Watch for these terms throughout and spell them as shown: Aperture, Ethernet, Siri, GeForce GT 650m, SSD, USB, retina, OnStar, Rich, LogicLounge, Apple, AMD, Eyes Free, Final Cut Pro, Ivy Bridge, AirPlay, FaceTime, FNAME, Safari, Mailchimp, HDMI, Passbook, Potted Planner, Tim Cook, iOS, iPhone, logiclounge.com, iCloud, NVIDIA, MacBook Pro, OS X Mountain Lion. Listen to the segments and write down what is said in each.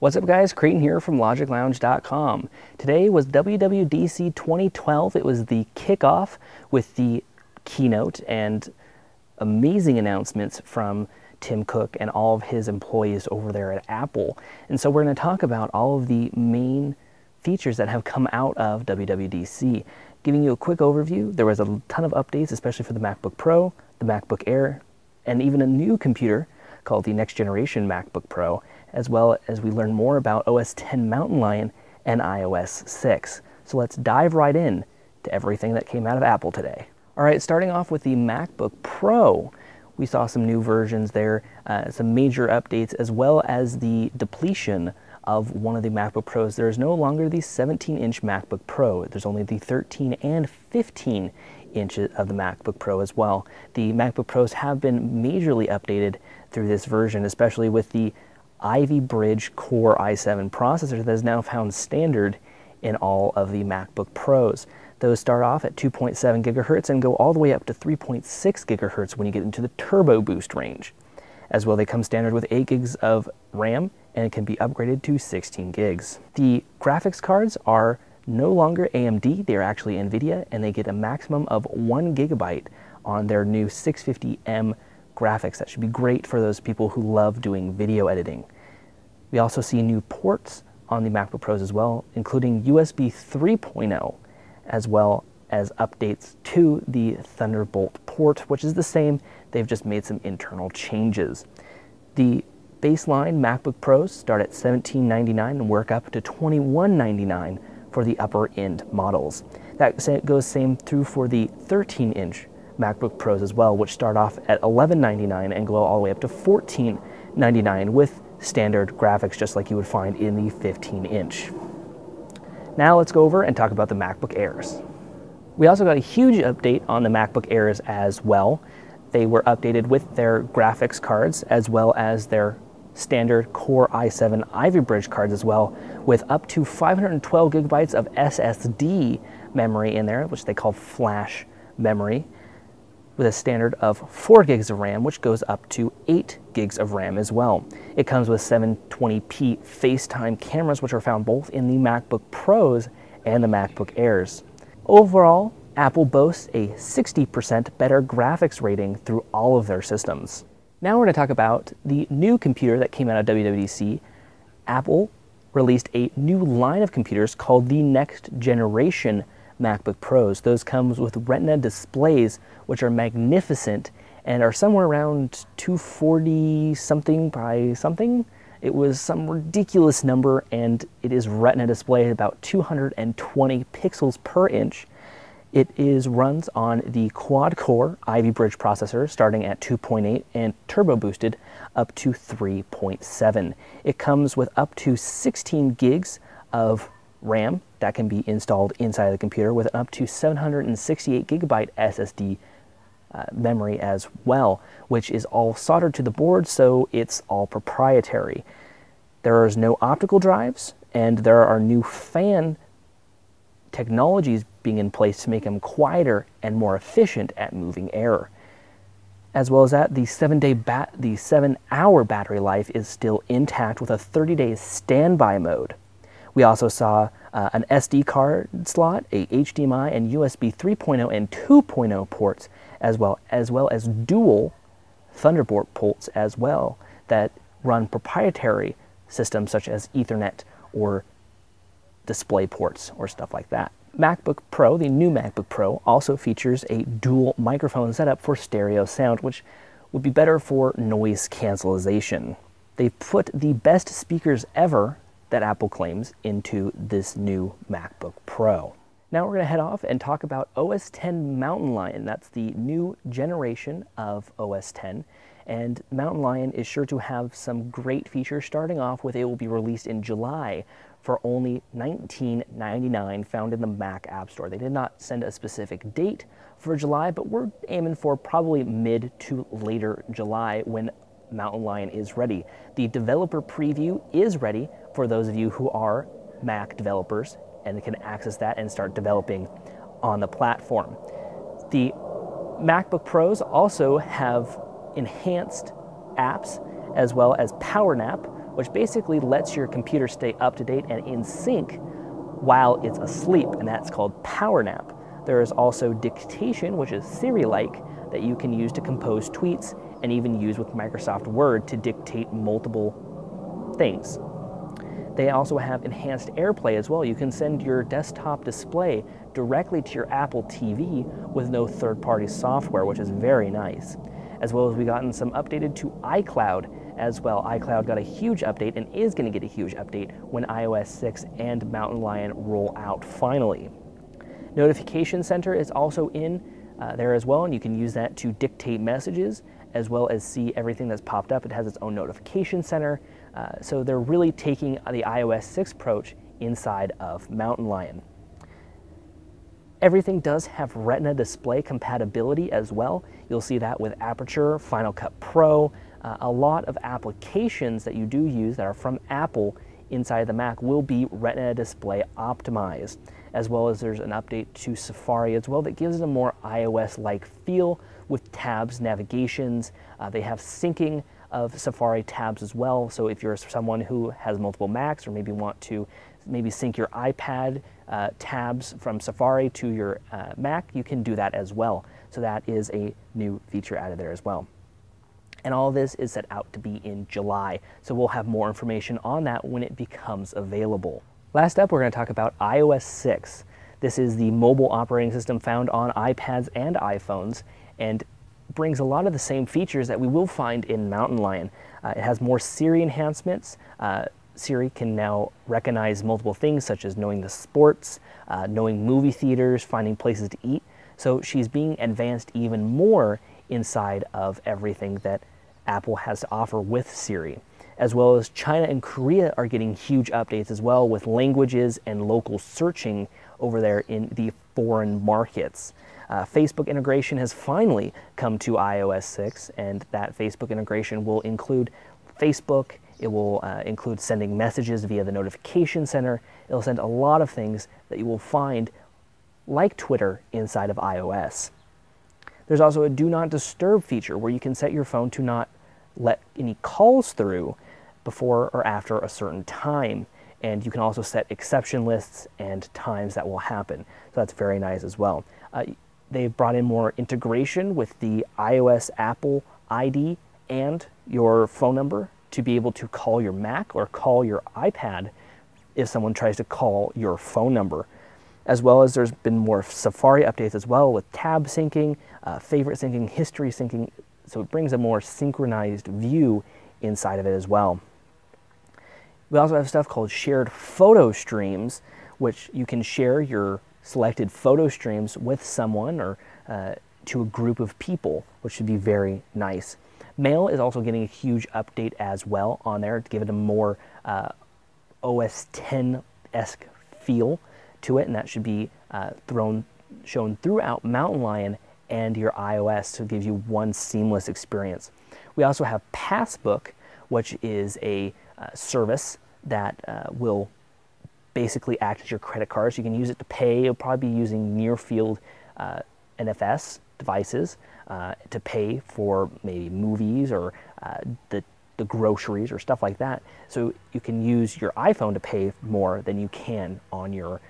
What's up guys, Creighton here from logiclounge.com. Today was WWDC 2012. It was the kickoff with the keynote and amazing announcements from Tim Cook and all of his employees over there at Apple. And so we're going to talk about all of the main features that have come out of WWDC. Giving you a quick overview, there was a ton of updates, especially for the MacBook Pro, the MacBook Air, and even a new computer called the next generation MacBook Pro, as well as we learn more about OS X Mountain Lion and iOS 6. So let's dive right in to everything that came out of Apple today. All right, starting off with the MacBook Pro, we saw some new versions there, some major updates, as well as the depletion of one of the MacBook Pros. There is no longer the 17-inch MacBook Pro. There's only the 13 and 15 inches of the MacBook Pro as well. The MacBook Pros have been majorly updated through this version, especially with the Ivy Bridge Core i7 processor that is now found standard in all of the MacBook Pros. Those start off at 2.7 gigahertz and go all the way up to 3.6 gigahertz when you get into the turbo boost range. As well, they come standard with 8 gigs of RAM and it can be upgraded to 16 gigs. The graphics cards are no longer AMD, they're actually NVIDIA, and they get a maximum of 1 gigabyte on their new 650M graphics. That should be great for those people who love doing video editing. We also see new ports on the MacBook Pros as well, including USB 3.0, as well as updates to the Thunderbolt port, which is the same. They've just made some internal changes. The baseline MacBook Pros start at $1,799 and work up to $2,199 for the upper end models. That goes same through for the 13-inch MacBook Pros as well, which start off at $1,199 and go all the way up to $1,499 with standard graphics, just like you would find in the 15-inch. Now let's go over and talk about the MacBook Airs. We also got a huge update on the MacBook Airs as well. They were updated with their graphics cards as well as their standard Core i7 Ivy Bridge cards as well, with up to 512 gigabytes of SSD memory in there, which they call flash memory, with a standard of 4 gigs of RAM, which goes up to 8 gigs of RAM as well. It comes with 720p FaceTime cameras, which are found both in the MacBook Pros and the MacBook Airs. Overall, Apple boasts a 60% better graphics rating through all of their systems. Now we're going to talk about the new computer that came out of WWDC. Apple released a new line of computers called the next generation MacBook Pros. Those come with Retina displays, which are magnificent and are somewhere around 240 something by something. It was some ridiculous number, and it is Retina display at about 220 pixels per inch. It runs on the quad-core Ivy Bridge processor starting at 2.8 and turbo-boosted up to 3.7. It comes with up to 16 gigs of RAM that can be installed inside the computer, with up to 768 gigabyte SSD memory as well, which is all soldered to the board, so it's all proprietary. There is no optical drives, and there are new fan technologies being in place to make them quieter and more efficient at moving air. As well as that, the 7-hour battery life is still intact with a 30-day standby mode. We also saw an SD card slot, a HDMI, and USB 3.0 and 2.0 ports, as well as dual Thunderbolt ports as well that run proprietary systems such as Ethernet or display ports or stuff like that. MacBook Pro, the new MacBook Pro, also features a dual microphone setup for stereo sound, which would be better for noise cancellation. They put the best speakers ever that Apple claims into this new MacBook Pro. Now we're going to head off and talk about OS X Mountain Lion. That's the new generation of OS X, and Mountain Lion is sure to have some great features, starting off with it will be released in July for only $19.99, found in the Mac App Store. They did not send a specific date for July, but we're aiming for probably mid to later July when Mountain Lion is ready. The developer preview is ready for those of you who are Mac developers and can access that and start developing on the platform. The MacBook Pros also have enhanced apps as well as PowerNap, which basically lets your computer stay up to date and in sync while it's asleep, and that's called PowerNap. There is also dictation, which is Siri-like, that you can use to compose tweets and even use with Microsoft Word to dictate multiple things. They also have enhanced AirPlay as well. You can send your desktop display directly to your Apple TV with no third-party software, which is very nice. As well as we've gotten some updated to iCloud as well. iCloud got a huge update and is going to get a huge update when iOS 6 and Mountain Lion roll out finally. Notification Center is also in there as well, and you can use that to dictate messages as well as see everything that's popped up. It has its own notification center. So they're really taking the iOS 6 approach inside of Mountain Lion. Everything does have Retina display compatibility as well. You'll see that with Aperture, Final Cut Pro. A lot of applications that you do use that are from Apple inside the Mac will be Retina display optimized, as well as there's an update to Safari as well that gives it a more iOS-like feel with tabs, navigations. They have syncing of Safari tabs as well, so if you're someone who has multiple Macs or maybe want to sync your iPad tabs from Safari to your Mac, you can do that as well. So that is a new feature out of there as well. And all this is set out to be in July, so we'll have more information on that when it becomes available. Last up, we're going to talk about iOS 6. This is the mobile operating system found on iPads and iPhones, and brings a lot of the same features that we will find in Mountain Lion. It has more Siri enhancements. Siri can now recognize multiple things, such as knowing the sports, knowing movie theaters, finding places to eat. So she's being advanced even more inside of everything that Apple has to offer with Siri. As well as China and Korea are getting huge updates as well, with languages and local searching over there in the foreign markets. Facebook integration has finally come to iOS 6, and that Facebook integration will include Facebook. It will include sending messages via the notification center. It'll send a lot of things that you will find like Twitter inside of iOS. There's also a do not disturb feature where you can set your phone to not let any calls through before or after a certain time. And you can also set exception lists and times that will happen. So that's very nice as well. They've brought in more integration with the iOS Apple ID and your phone number to be able to call your Mac or call your iPad if someone tries to call your phone number. As well as there's been more Safari updates as well, with tab syncing, favorite syncing, history syncing. So it brings a more synchronized view inside of it as well. We also have stuff called shared photo streams, which you can share your selected photo streams with someone or to a group of people, which should be very nice. Mail is also getting a huge update as well on there to give it a more OS X-esque feel to it, and that should be shown throughout Mountain Lion and your iOS, so it gives you one seamless experience. We also have Passbook, which is a service that will basically act as your credit card, so you can use it to pay. You'll probably be using near-field NFS devices to pay for maybe movies or the groceries or stuff like that. So you can use your iPhone to pay more than you can on your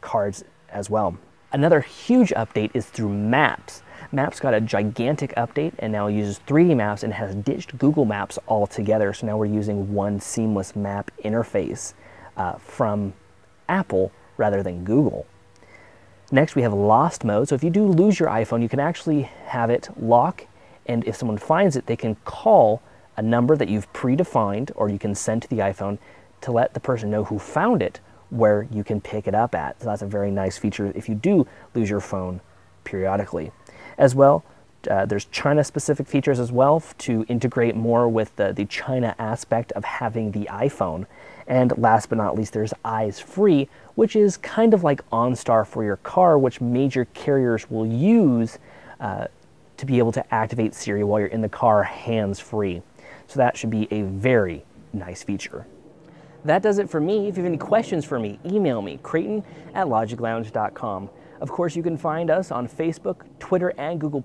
cards as well. Another huge update is through Maps. Maps got a gigantic update and now uses 3D maps and has ditched Google Maps altogether. So now we're using one seamless map interface from Apple rather than Google. Next, we have Lost Mode. So if you do lose your iPhone, you can actually have it lock, and if someone finds it, they can call a number that you've predefined or you can send to the iPhone to let the person know who found it where you can pick it up at. So that's a very nice feature if you do lose your phone periodically. As well, there's China-specific features as well to integrate more with the China aspect of having the iPhone. And last but not least, there's Eyes Free, which is kind of like OnStar for your car, which major carriers will use to be able to activate Siri while you're in the car hands-free. So that should be a very nice feature. That does it for me. If you have any questions for me, email me, Creighton@logiclounge.com. Of course, you can find us on Facebook, Twitter, and Google+,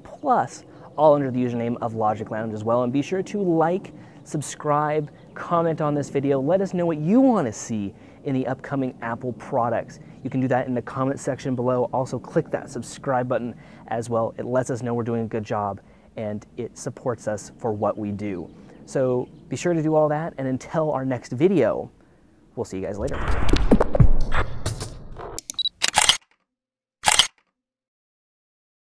all under the username of Logic Lounge as well. And be sure to like, subscribe, comment on this video. Let us know what you want to see in the upcoming Apple products. You can do that in the comment section below. Also click that subscribe button as well. It lets us know we're doing a good job and it supports us for what we do. So be sure to do all that, and until our next video, we'll see you guys later.